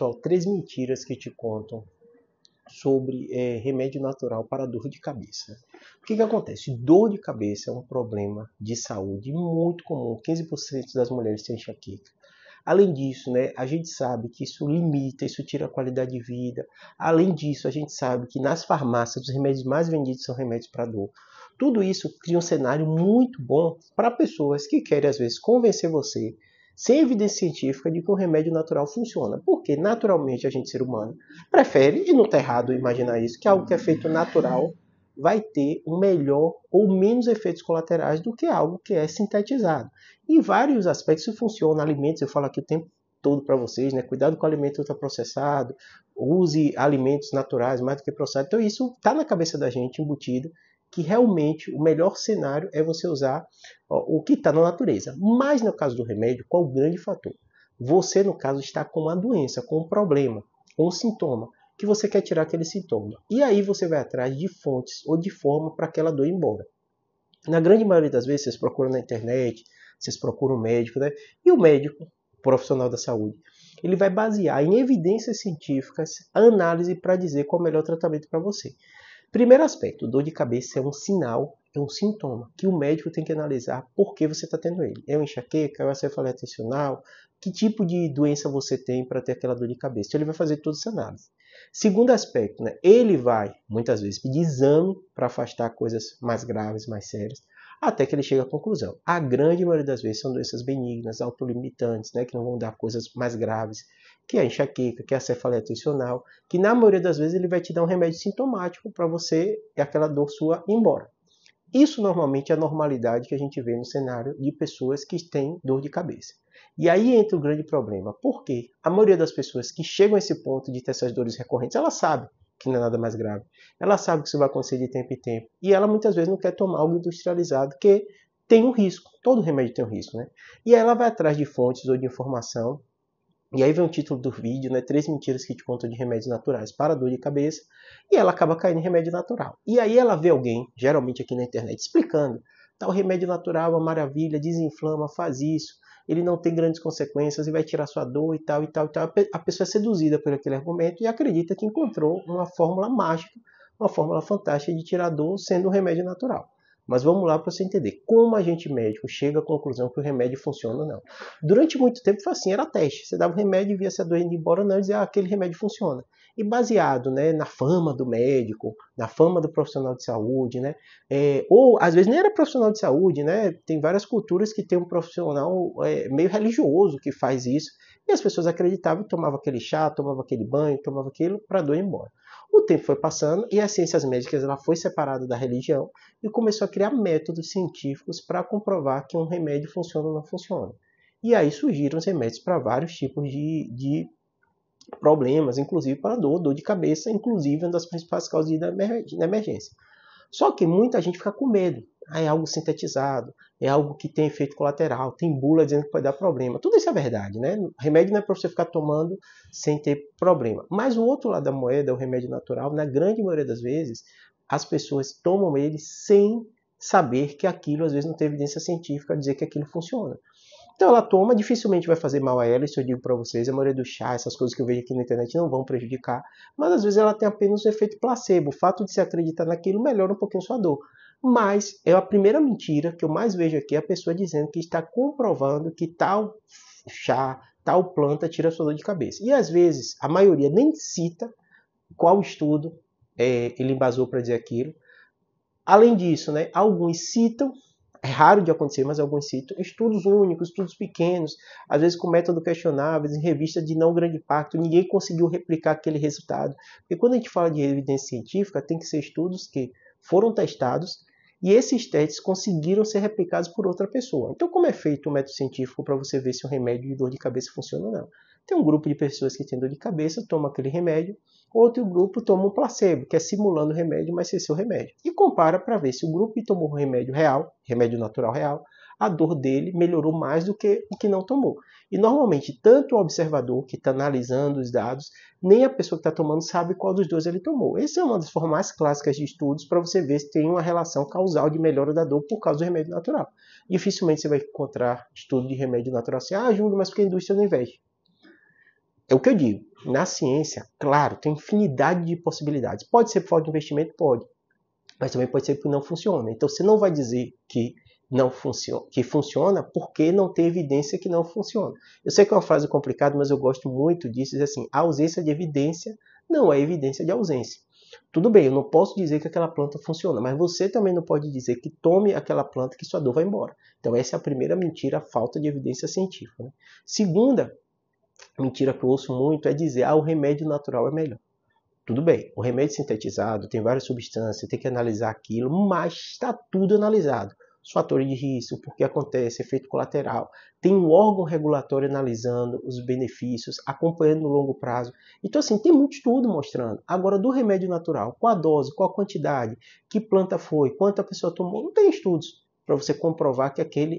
pessoal, 3 mentiras que te contam sobre remédio natural para dor de cabeça. O que acontece? Dor de cabeça é um problema de saúde muito comum. 15% das mulheres têm enxaqueca. Além disso, né, a gente sabe que isso limita, isso tira a qualidade de vida. Além disso, a gente sabe que nas farmácias os remédios mais vendidos são remédios para dor. Tudo isso cria um cenário muito bom para pessoas que querem, às vezes, convencer você, sem evidência científica, de que um remédio natural funciona. Porque, naturalmente, a gente, ser humano, prefere, e não está errado imaginar isso, que algo que é feito natural vai ter um melhor ou menos efeitos colaterais do que algo que é sintetizado. Em vários aspectos funciona. Alimentos, eu falo aqui o tempo todo para vocês, né? Cuidado com o alimento ultraprocessado, use alimentos naturais mais do que processados. Então isso está na cabeça da gente, embutido, que realmente o melhor cenário é você usar o que está na natureza. Mas no caso do remédio, qual o grande fator? Você, no caso, está com uma doença, com um problema, com um sintoma, que você quer tirar aquele sintoma. E aí você vai atrás de fontes ou de forma para que ela doe embora. Na grande maioria das vezes, vocês procuram na internet, vocês procuram um médico, né? E o médico, profissional da saúde, ele vai basear em evidências científicas a análise para dizer qual é o melhor tratamento para você. Primeiro aspecto, dor de cabeça é um sinal, é um sintoma que o médico tem que analisar por que você está tendo ele. É uma enxaqueca, é uma cefaleia tensional, que tipo de doença você tem para ter aquela dor de cabeça. Então ele vai fazer toda essa análise. Segundo aspecto, né? Ele vai, muitas vezes, pedir exame para afastar coisas mais graves, mais sérias, até que ele chegue à conclusão. A grande maioria das vezes são doenças benignas, autolimitantes, né? Que não vão dar coisas mais graves, que é a enxaqueca, que é a cefaleia tensional, que na maioria das vezes ele vai te dar um remédio sintomático para você e aquela dor sua ir embora. Isso normalmente é a normalidade que a gente vê no cenário de pessoas que têm dor de cabeça. E aí entra o grande problema, porque a maioria das pessoas que chegam a esse ponto de ter essas dores recorrentes, ela sabe que não é nada mais grave, ela sabe que isso vai acontecer de tempo em tempo, e ela muitas vezes não quer tomar algo industrializado, que tem um risco, todo remédio tem um risco, né? E aí ela vai atrás de fontes ou de informação, e aí vem o título do vídeo, né? 3 mentiras que te contam de remédios naturais para dor de cabeça. E ela acaba caindo em remédio natural. E aí ela vê alguém, geralmente aqui na internet, explicando. Tal remédio natural é uma maravilha, desinflama, faz isso. Ele não tem grandes consequências e vai tirar sua dor e tal, e tal, e tal. A pessoa é seduzida por aquele argumento e acredita que encontrou uma fórmula mágica, uma fórmula fantástica de tirar dor sendo um remédio natural. Mas vamos lá para você entender como a gente médico chega à conclusão que o remédio funciona ou não. Durante muito tempo foi assim, era teste. Você dava o remédio e via se a doença ir embora ou não, e dizia, aquele remédio funciona. E baseado, né, na fama do médico, na fama do profissional de saúde, né, ou às vezes nem era profissional de saúde, né, tem várias culturas que tem um profissional meio religioso que faz isso, e as pessoas acreditavam, tomavam aquele chá, tomavam aquele banho, tomavam aquilo para a dor ir embora. O tempo foi passando e as ciências médicas ela foi separada da religião e começou a criar métodos científicos para comprovar que um remédio funciona ou não funciona. E aí surgiram os remédios para vários tipos de problemas, inclusive para dor de cabeça, inclusive uma das principais causas de emergência. Só que muita gente fica com medo. Ah, é algo sintetizado, é algo que tem efeito colateral, tem bula dizendo que pode dar problema. Tudo isso é verdade, né? Remédio não é para você ficar tomando sem ter problema. Mas o outro lado da moeda, o remédio natural, na grande maioria das vezes, as pessoas tomam ele sem saber que aquilo, às vezes, não tem evidência científica a dizer que aquilo funciona. Então ela toma, dificilmente vai fazer mal a ela, isso eu digo para vocês, a maioria do chá, essas coisas que eu vejo aqui na internet não vão prejudicar, mas às vezes ela tem apenas um efeito placebo, o fato de se acreditar naquilo melhora um pouquinho sua dor. Mas é a primeira mentira que eu mais vejo aqui, a pessoa dizendo que está comprovando que tal chá, tal planta tira sua dor de cabeça. E às vezes, a maioria nem cita qual estudo ele embasou para dizer aquilo. Além disso, né, alguns citam, é raro de acontecer, mas alguns citam, estudos únicos, estudos pequenos, às vezes com método questionável, em revistas de não grande impacto, ninguém conseguiu replicar aquele resultado. Porque quando a gente fala de evidência científica, tem que ser estudos que foram testados e esses testes conseguiram ser replicados por outra pessoa. Então, como é feito um método científico para você ver se um remédio de dor de cabeça funciona ou não? Tem um grupo de pessoas que tem dor de cabeça, toma aquele remédio, outro grupo toma um placebo, que é simulando o remédio, mas sem ser o remédio. E compara para ver se o grupo que tomou o remédio real, remédio natural real, a dor dele melhorou mais do que o que não tomou. E normalmente, tanto o observador que está analisando os dados, nem a pessoa que está tomando sabe qual dos dois ele tomou. Essa é uma das formas mais clássicas de estudos para você ver se tem uma relação causal de melhora da dor por causa do remédio natural. Dificilmente você vai encontrar estudo de remédio natural assim, ah, Júlio, mas porque a indústria não investe. É o que eu digo. Na ciência, claro, tem infinidade de possibilidades. Pode ser por falta de investimento? Pode. Mas também pode ser que não funciona. Então você não vai dizer que não funciona, que funciona, porque não tem evidência que não funciona. Eu sei que é uma frase complicada, mas eu gosto muito disso. Diz assim, a ausência de evidência não é evidência de ausência. Tudo bem, eu não posso dizer que aquela planta funciona, mas você também não pode dizer que tome aquela planta que sua dor vai embora. Então essa é a primeira mentira, a falta de evidência científica, né? Segunda mentira que eu ouço muito é dizer, ah, o remédio natural é melhor. Tudo bem, o remédio sintetizado tem várias substâncias, tem que analisar aquilo, mas está tudo analisado. Os fatores de risco, o porquê acontece, efeito colateral. Tem um órgão regulatório analisando os benefícios, acompanhando no longo prazo. Então, assim, tem muito estudo mostrando. Agora, do remédio natural, qual a dose, qual a quantidade, que planta foi, quanta pessoa tomou, não tem estudos para você comprovar que aquele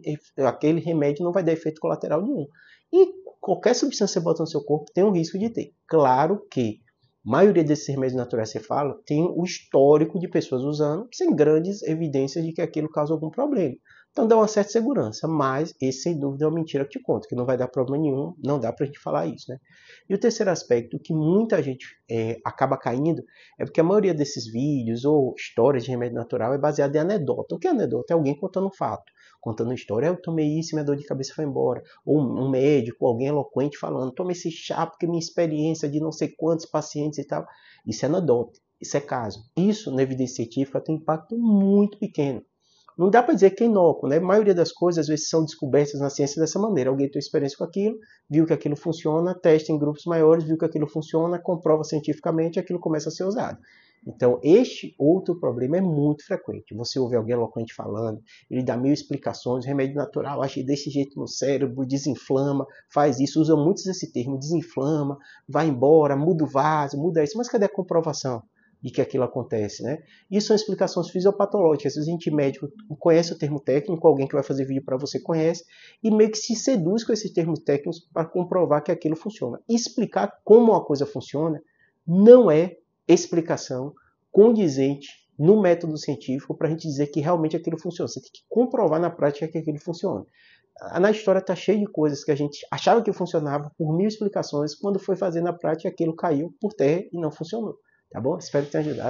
remédio não vai dar efeito colateral nenhum. E qualquer substância que você bota no seu corpo tem um risco de ter. Claro que a maioria desses remédios naturais que você fala tem o histórico de pessoas usando sem grandes evidências de que aquilo causa algum problema. Então dá uma certa segurança, mas esse sem dúvida é uma mentira que te conto, que não vai dar problema nenhum, não dá pra gente falar isso, né? E o terceiro aspecto que muita gente acaba caindo é porque a maioria desses vídeos ou histórias de remédio natural é baseada em anedota. O que é anedota? É alguém contando um fato, contando história. Eu tomei isso e minha dor de cabeça foi embora. Ou um médico, alguém eloquente falando, toma esse chá porque minha experiência de não sei quantos pacientes e tal. Isso é anedota, isso é caso. Isso na evidência científica tem um impacto muito pequeno. Não dá para dizer que é inócuo, né? A maioria das coisas, às vezes, são descobertas na ciência dessa maneira. Alguém tem experiência com aquilo, viu que aquilo funciona, testa em grupos maiores, viu que aquilo funciona, comprova cientificamente, aquilo começa a ser usado. Então, este outro problema é muito frequente. Você ouve alguém eloquente falando, ele dá mil explicações, remédio natural, age desse jeito no cérebro, desinflama, faz isso, usa muito esse termo, desinflama, vai embora, muda o vaso, muda isso. Mas cadê a comprovação de que aquilo acontece, né? Isso são explicações fisiopatológicas. Às vezes a gente médico conhece o termo técnico, alguém que vai fazer vídeo para você conhece, e meio que se seduz com esses termos técnicos para comprovar que aquilo funciona. Explicar como uma coisa funciona não é explicação condizente no método científico para a gente dizer que realmente aquilo funciona. Você tem que comprovar na prática que aquilo funciona. Na história está cheio de coisas que a gente achava que funcionava por mil explicações, quando foi fazer na prática aquilo caiu por terra e não funcionou. Tá bom? Espero que tenha ajudado.